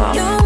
fall.